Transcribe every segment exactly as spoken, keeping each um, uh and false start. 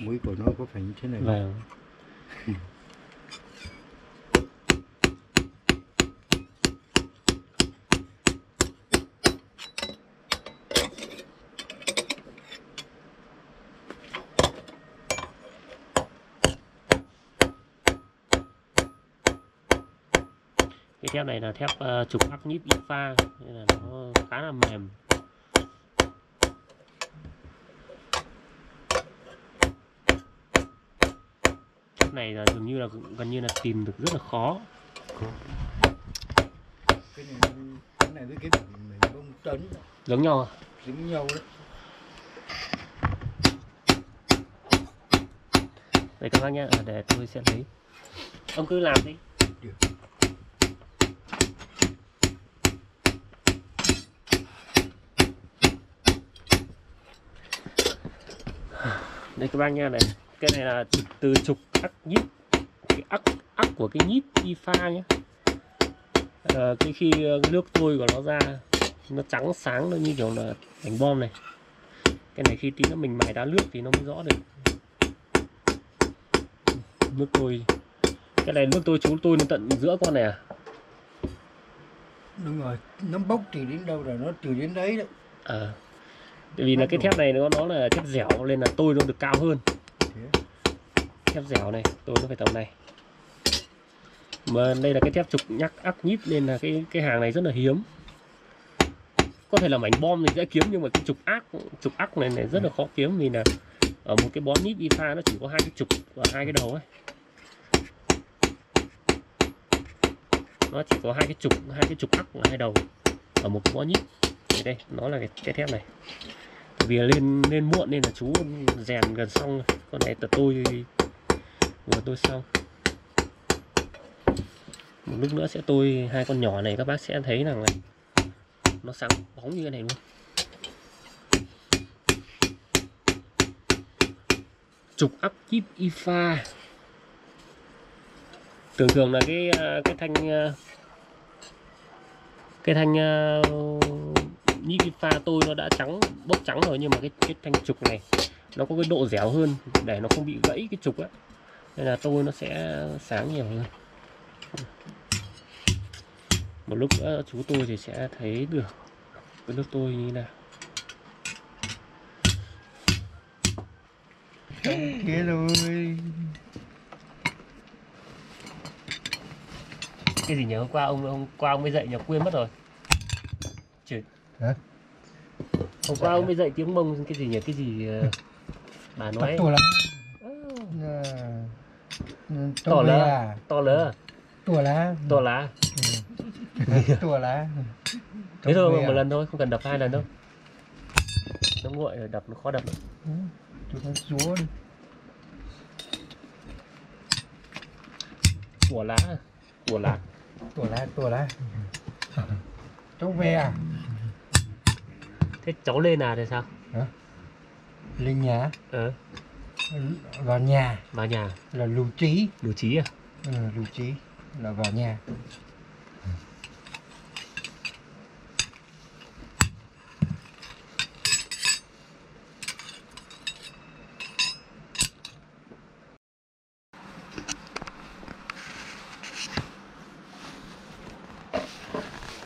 mũi của nó có phải như thế này không? Vâng. Cái thép này là thép uh, trục ắc nhíp i ép a nên là nó khá là mềm. Thép này là dường như là gần như là tìm được rất là khó. Cái này, cái này với cái bông tấn giống nhau à? Giống nhau đấy. Đây các bác nhé, để tôi sẽ lấy. Ông cứ làm đi. Được. Đây các bác nha, này cái này là từ trục ắc nhíp, cái ắc ắc của cái nhíp i ép a nhé. À, cái khi cái nước tôi của nó ra nó trắng sáng, nó như kiểu là đánh bom này. Cái này khi tí nó mình mài đá nước thì nó mới rõ được nước tôi. Cái này nước tôi chú tôi đến tận giữa con này à? Đúng rồi, nó bốc thì đến đâu rồi nó từ đến đấy đấy. À. Tại vì là cái thép này nó nó là thép dẻo nên là tôi nó được cao hơn. Thép dẻo này tôi nó phải tầm này. Mà đây là cái thép trục nhắc ắc nhíp nên là cái cái hàng này rất là hiếm. Có thể là mảnh bom thì dễ kiếm nhưng mà cái trục ắc trục ắc này này rất là khó kiếm, vì là ở một cái bó nhíp i ép a nó chỉ có hai cái trục và hai cái đầu ấy. Nó chỉ có hai cái trục, hai cái trục ắc và hai đầu ở một cái bó nhíp. Đây nó là cái, cái thép này. Tại vì lên lên muộn nên là chú rèn gần xong rồi. Con này tật tôi vừa tôi xong, một lúc nữa sẽ tôi hai con nhỏ này, các bác sẽ thấy rằng là nó sáng bóng như thế này luôn. Trục ắc nhíp i ép a thường thường là cái cái thanh cái thanh nhíp i ép a tôi nó đã trắng bốc trắng rồi, nhưng mà cái, cái thanh trục này nó có cái độ dẻo hơn để nó không bị gãy cái trục ấy, nên là tôi nó sẽ sáng nhiều hơn. Một lúc nữa chú tôi thì sẽ thấy được cái nước tôi như thế nào. Thế rồi cái gì nhớ hôm qua ông hôm qua ông mới dậy nhờ, quên mất rồi. Chuyện hả? Hôm qua ông mới dậy tiếng Mông cái gì nhỉ? Cái gì bà nói? Tỏ lắm. Tỏ lá. Tỏ lá. Tỏ lá. Tỏ lá. Tỏ lá. Thế thôi, một lần thôi, không cần đập hai lần đâu. Nó nguội rồi, đập nó khó đập lắm. Tỏ lá. Tỏ lá. Tỏ lá, tỏ lá. Cháu về à? Thế cháu lên à thì sao? Hả? Lên nhà? Ờ. Vào nhà. Vào nhà. Là lưu trí. Lưu trí à? Ừ, lưu trí. Là vào nhà.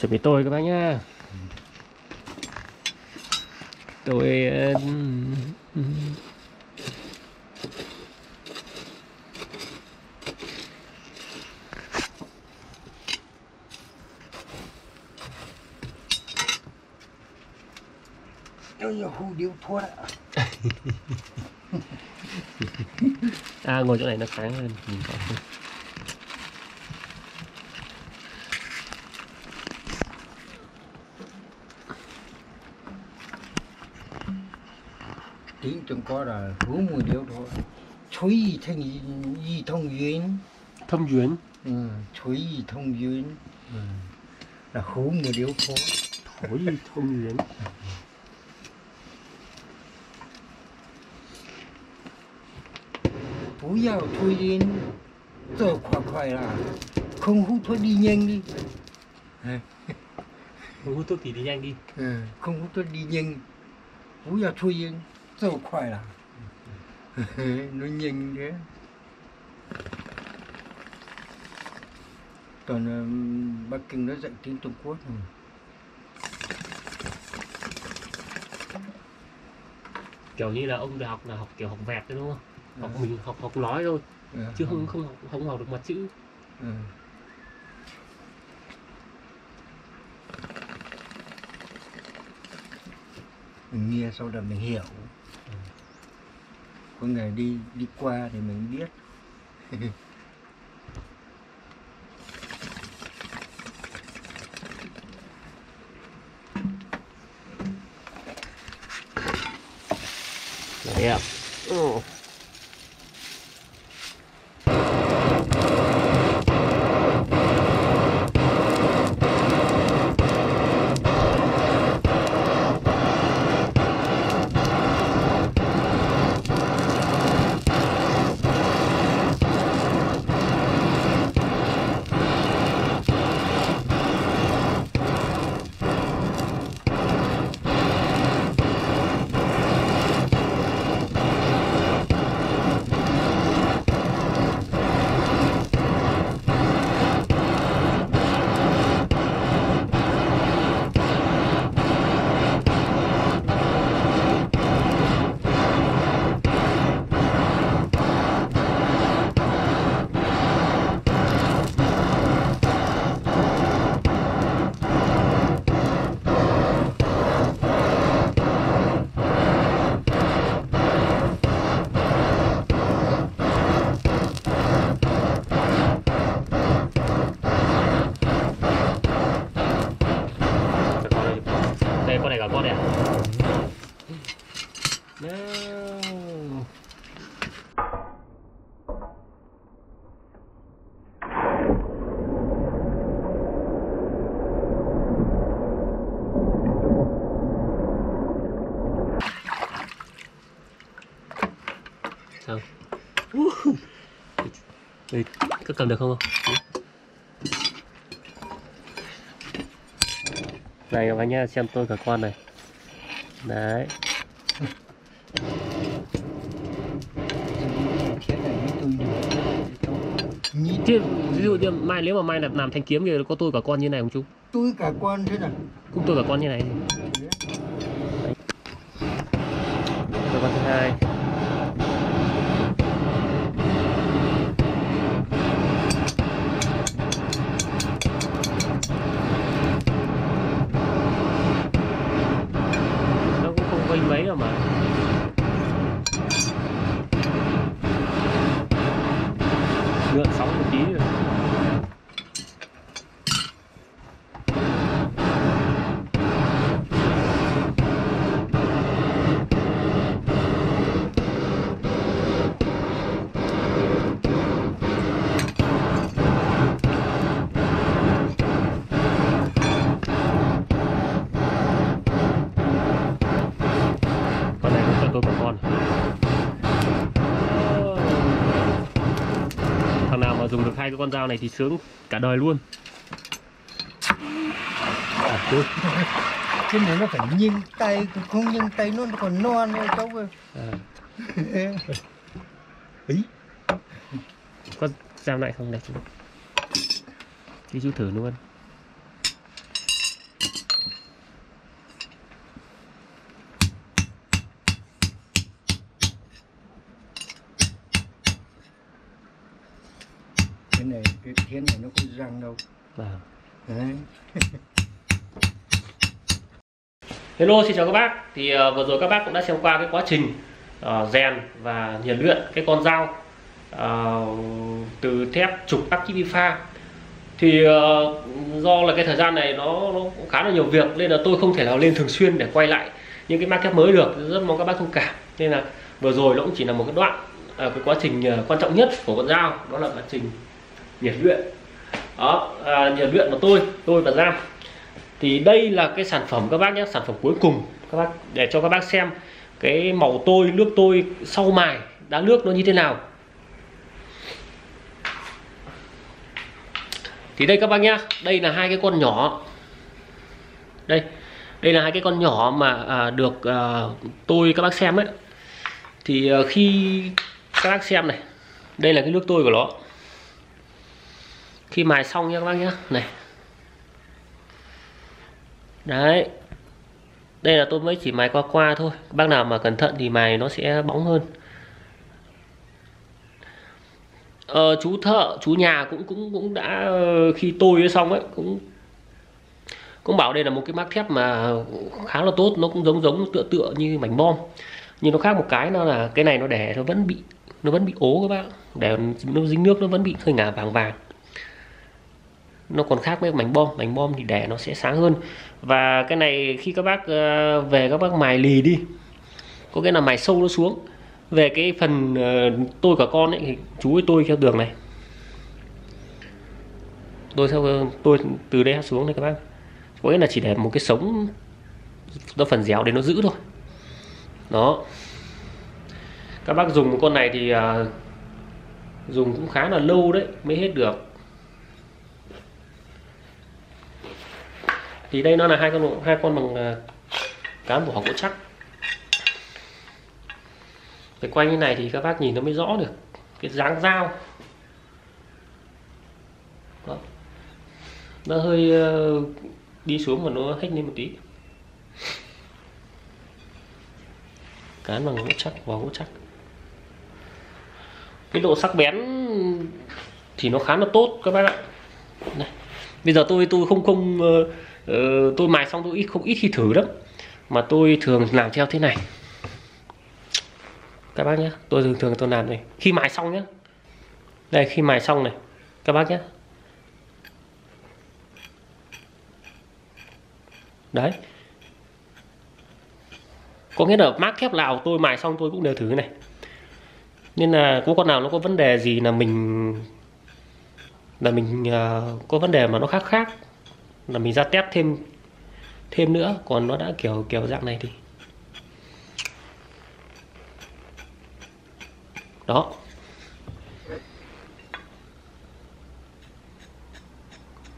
Chuẩn bị tôi các bác nhá. Tôi à, ngồi chỗ này nó sáng hơn. Tính trong có là hữu mùi điếu thôi. Chuối thành y thông duyên. Thông duyên? Ừ, chuối y thông duyên. Ừ. Là hữu mùi điếu thôi. Chuối y thông duyên. Bố giàu thôi đến giờ khoảng khỏi là không hút thuốc đi nhanh đi. Không hút thuốc thì đi nhanh đi. Ừ, không hút thuốc đi nhanh. Bố giàu thôi đến. Rất khỏe là Nó nhìn thế. Còn Bắc Kinh nó dạy tiếng Trung Quốc rồi. Kiểu như là ông đại học là học kiểu học vẹt đấy đúng không? À. Học mình học học nói thôi, à, chứ không không học không học được mặt chữ. À. Mình nghe sau đó mình hiểu. À. Có ngày đi đi qua thì mình biết. Đẹp. Ừ. Đây, có cầm được không? Này các bạn nhé, xem tôi cả con này. Đấy. Chứ, ví dụ như mai nếu mà mai làm, làm thanh kiếm thì có tôi cả con như này không chú? Tôi cả con thế nào? Cũng tôi cả con như này. Đấy. Tôi con thứ hai. Dùng được hai cái con dao này thì sướng cả đời luôn. À, thôi. Chứ nếu nó phải nghiêng tay, không nghiêng tay nó còn non thôi cháu ơi. À. Ý. Có dao lại không này chú? Thì chú thử luôn. Cái này, cái thiên này nó có răng đâu. À. Đấy. Hello, xin chào các bác. Thì uh, vừa rồi các bác cũng đã xem qua cái quá trình uh, rèn và nhiệt luyện cái con dao uh, từ thép trục ắc kíp i ép a. Thì uh, do là cái thời gian này nó, nó cũng khá là nhiều việc nên là tôi không thể nào lên thường xuyên để quay lại những cái mác thép mới được. Rất mong các bác thông cảm. Nên là vừa rồi nó cũng chỉ là một cái đoạn uh, cái quá trình uh, quan trọng nhất của con dao, đó là quá trình nhiệt luyện. Đó, à, nhiệt luyện của tôi, tôi và Giang. Thì đây là cái sản phẩm các bác nhé, sản phẩm cuối cùng các bác, để cho các bác xem cái màu tôi, nước tôi sau mài đá nước nó như thế nào. Thì đây các bác nhé, đây là hai cái con nhỏ. Đây, đây là hai cái con nhỏ mà à, được à, tôi các bác xem ấy. Thì khi các bác xem này, đây là cái nước tôi của nó. Khi mài xong nha các bác nhé, này. Đấy, đây là tôi mới chỉ mài qua qua thôi. Bác nào mà cẩn thận thì mài nó sẽ bóng hơn. Ờ, chú thợ, chú nhà cũng cũng cũng đã khi tôi xong ấy cũng cũng bảo đây là một cái mác thép mà khá là tốt, nó cũng giống giống tựa tựa như mảnh bom. Nhưng nó khác một cái nó là cái này nó để nó vẫn bị nó vẫn bị ố các bác, để nó dính nước nó vẫn bị hơi ngả vàng vàng. Nó còn khác với mảnh bom, mảnh bom thì để nó sẽ sáng hơn. Và cái này khi các bác về các bác mài lì đi, có cái là mài sâu nó xuống. Về cái phần tôi cả con ấy, thì chú với tôi theo đường này, tôi theo tôi từ đây xuống này các bác, có nghĩa là chỉ để một cái sống nó phần dẻo để nó giữ thôi. Đó, các bác dùng con này thì uh, dùng cũng khá là lâu đấy mới hết được. Thì đây nó là hai con hai con bằng uh, cán vỏ gỗ chắc. Phải quay như này thì các bác nhìn nó mới rõ được cái dáng dao. Đó, nó hơi uh, đi xuống mà nó hếch lên một tí. Cán bằng gỗ chắc, vỏ gỗ chắc. Cái độ sắc bén thì nó khá là tốt các bác ạ. Này, bây giờ tôi tôi không không uh, uh, tôi mài xong tôi ít không ít khi thử lắm, mà tôi thường làm theo thế này các bác nhé. Tôi thường thường tôi làm này khi mài xong nhé. Đây, khi mài xong này các bác nhé. Đấy, có nghĩa là mác thép nào tôi mài xong tôi cũng đều thử cái này, nên là có con nào nó có vấn đề gì là mình là mình uh, có vấn đề mà nó khác khác là mình ra test thêm thêm nữa. Còn nó đã kiểu kiểu dạng này thì đó,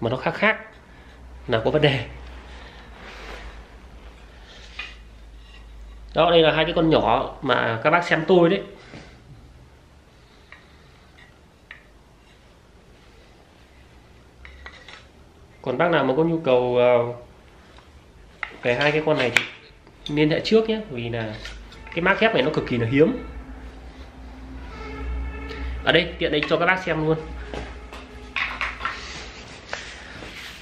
mà nó khác khác là có vấn đề. Đó, đây là hai cái con nhỏ mà các bác xem tôi đấy. Còn bác nào mà có nhu cầu về hai cái con này thì liên hệ trước nhé, vì là cái mác thép này nó cực kỳ là hiếm. Ở đây tiện đây cho các bác xem luôn.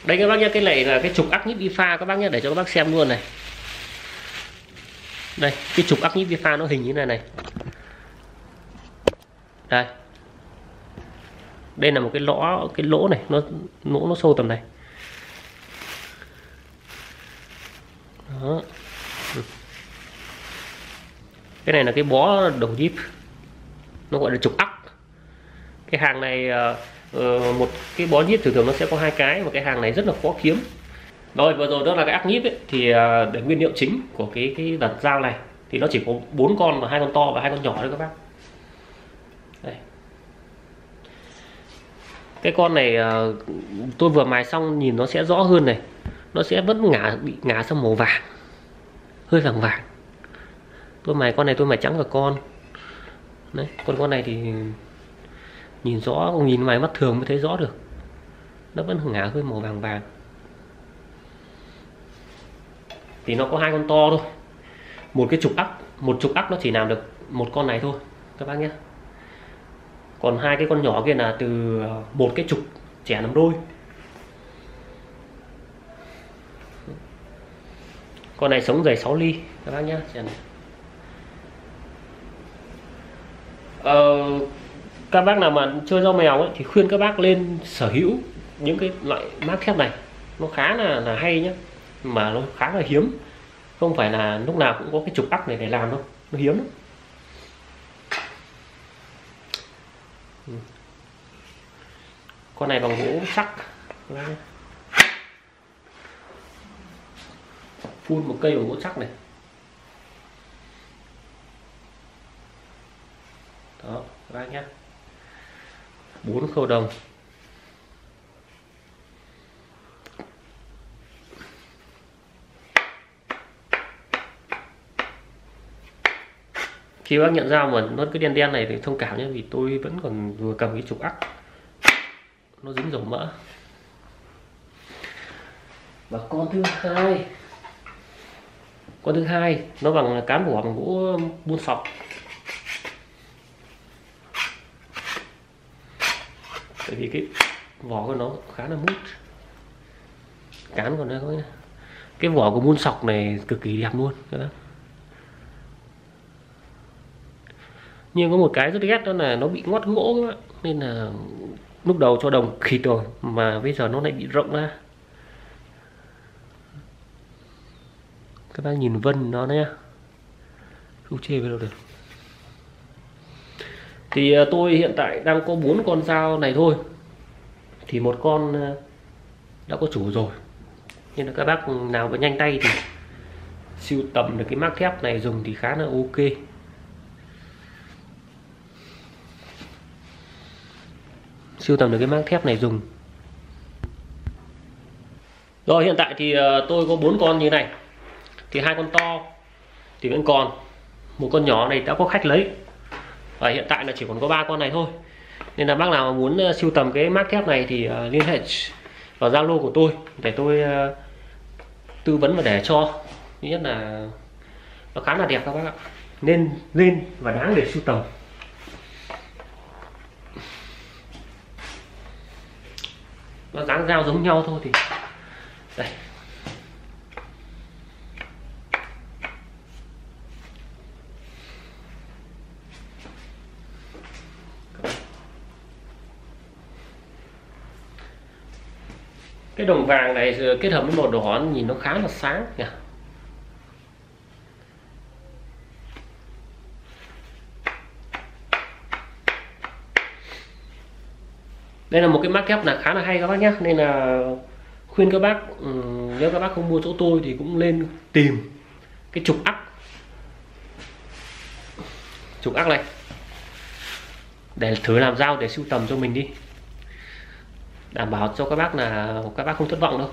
Đây các bác nhé, cái này là cái trục ắc nhíp i ép a các bác nhé, để cho các bác xem luôn này. Đây, cái trục ắc nhíp i ép a nó hình như thế này này. Đây, đây là một cái lỗ, cái lỗ này, nó lỗ nó sâu tầm này. Đó. Cái này là cái bó đầu nhíp, nó gọi là trục ắc. Cái hàng này một cái bó nhíp thường thường nó sẽ có hai cái, và cái hàng này rất là khó kiếm. Rồi, vừa rồi đó là cái ắc nhíp ấy, thì để nguyên liệu chính của cái cái đợt dao này thì nó chỉ có bốn con, và hai con to và hai con nhỏ thôi các bác. Đây, cái con này tôi vừa mài xong nhìn nó sẽ rõ hơn này, nó sẽ vẫn ngả bị ngả sang màu vàng, hơi vàng vàng. Tôi mài con này tôi mài trắng cả con. Đấy, còn con này thì nhìn rõ, nhìn mài mắt thường mới thấy rõ được, nó vẫn ngả hơi màu vàng vàng. Thì nó có hai con to thôi, một cái trục ắc, một trục ắc nó chỉ làm được một con này thôi các bác nhé. Còn hai cái con nhỏ kia là từ một cái trục trẻ làm đôi. Con này sống dày sáu ly các bác nhé. Ờ, các bác nào mà chơi dao mèo ấy, thì khuyên các bác lên sở hữu những cái loại mác thép này, nó khá là là hay nhé, mà nó khá là hiếm, không phải là lúc nào cũng có cái trục ắc này để làm đâu, nó hiếm lắm. Con này bằng gỗ sắc, phun một cây bằng gỗ sắc này. Đó, các bác nhé, bốn khâu đồng. Khi bác nhận ra mà nó cứ đen đen này thì thông cảm nhé, vì tôi vẫn còn vừa cầm cái trục ắc nó dính dầu mỡ. Và con thứ hai, con thứ hai nó bằng cán bủa bằng gỗ buôn sọc. Tại vì cái vỏ của nó khá là mút, cán của nó có cái vỏ của buôn sọc này cực kỳ đẹp luôn các bác. Nhưng có một cái rất ghét đó là nó bị ngót gỗ các bạn, nên là lúc đầu cho đồng khịt rồi mà bây giờ nó lại bị rộng ra. Các bác nhìn vân nó nhé, không chê với đâu được. Thì tôi hiện tại đang có bốn con dao này thôi, thì một con đã có chủ rồi, nên là các bác nào có nhanh tay thì sưu tầm được cái mác thép này dùng thì khá là ok. Sưu tầm được cái mác thép này dùng. Rồi hiện tại thì tôi có bốn con như này, thì hai con to thì vẫn còn, một con nhỏ này đã có khách lấy, và hiện tại là chỉ còn có ba con này thôi. Nên là bác nào muốn sưu tầm cái mác thép này thì liên hệ vào Zalo của tôi để tôi tư vấn và để cho. Thứ nhất là nó khá là đẹp các bác ạ, nên nên và đáng để sưu tầm. Nó dáng dao giống nhau thôi thì đây. Cái đồng vàng này kết hợp với màu đỏ nhìn nó khá là sáng nhỉ. Đây là một cái mác thép là khá là hay các bác nhé, nên là khuyên các bác nếu các bác không mua chỗ tôi thì cũng lên tìm cái trục ắc trục ắc này để thử làm dao để sưu tầm cho mình đi, đảm bảo cho các bác là các bác không thất vọng đâu.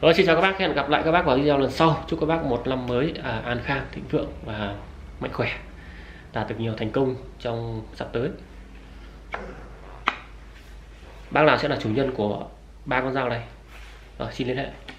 Rồi, xin chào các bác, hẹn gặp lại các bác vào video lần sau. Chúc các bác một năm mới à, an khang thịnh vượng và mạnh khỏe, đạt được nhiều thành công trong sắp tới. Bác nào sẽ là chủ nhân của ba con dao này? Rồi, xin liên hệ.